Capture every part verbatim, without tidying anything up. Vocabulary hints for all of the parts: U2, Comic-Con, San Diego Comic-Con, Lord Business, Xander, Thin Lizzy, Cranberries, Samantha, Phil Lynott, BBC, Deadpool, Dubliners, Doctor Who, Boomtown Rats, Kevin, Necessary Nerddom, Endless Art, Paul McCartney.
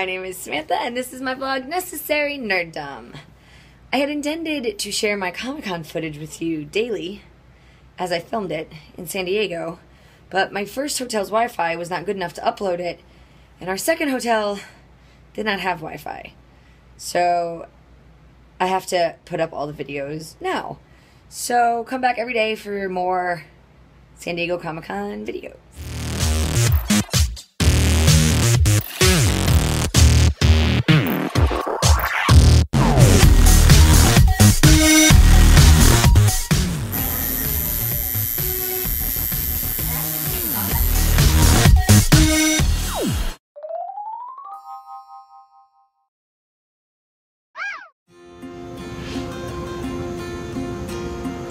My name is Samantha, and this is my vlog, Necessary Nerddom. I had intended to share my Comic-Con footage with you daily, as I filmed it in San Diego, but my first hotel's Wi-Fi was not good enough to upload it, and our second hotel did not have Wi-Fi. So I have to put up all the videos now. So come back every day for more San Diego Comic-Con videos.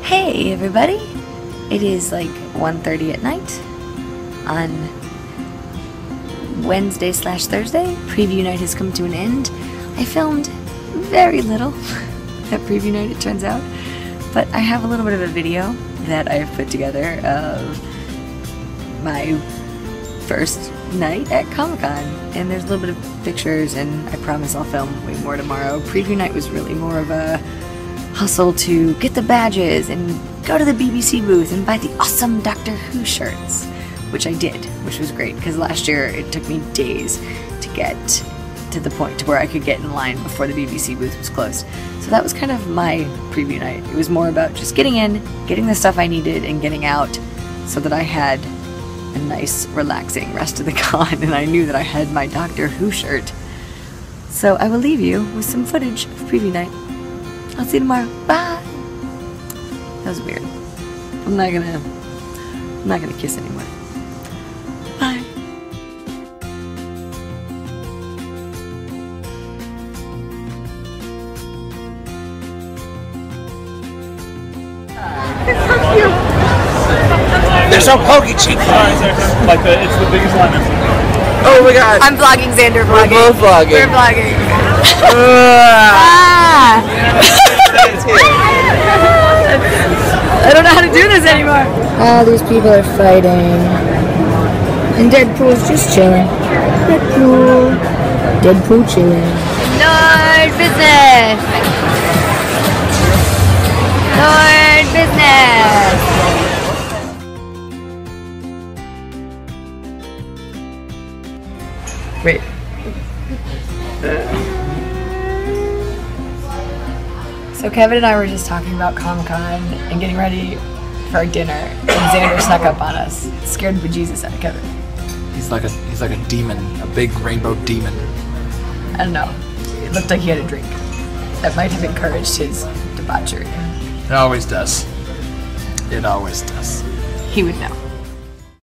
Hey everybody, it is like one thirty at night on Wednesday slash Thursday. Preview night has come to an end. I filmed very little at preview night, it turns out, but I have a little bit of a video that I've put together of my first night at Comic-Con, and there's a little bit of pictures, and I promise I'll film way more tomorrow. Preview night was really more of a hustle to get the badges and go to the B B C booth and buy the awesome Doctor Who shirts, which I did, which was great, because last year it took me days to get to the point to where I could get in line before the B B C booth was closed. So that was kind of my preview night. It was more about just getting in, getting the stuff I needed, and getting out so that I had a nice, relaxing rest of the con, and I knew that I had my Doctor Who shirt. So I will leave you with some footage of preview night. I'll see you tomorrow. Bye! That was weird. I'm not gonna... I'm not gonna kiss anyone. Bye! It's so cute! They're so pokey cheeks! Like, the, it's the biggest line I've seen. Oh my god! I'm vlogging, Xander vlogging. We're both vlogging. We're vlogging. ah. I don't know how to do this anymore. All these people are fighting. And Deadpool's just chilling. Deadpool. Deadpool chilling. Lord Business. Lord Business. Wait. Uh. So Kevin and I were just talking about Comic-Con and getting ready for our dinner, and Xander snuck up on us. It scared the bejesus out of Kevin. He's like a he's like a demon, a big rainbow demon. I don't know. It looked like he had a drink. That might have encouraged his debauchery. It always does. It always does. He would know.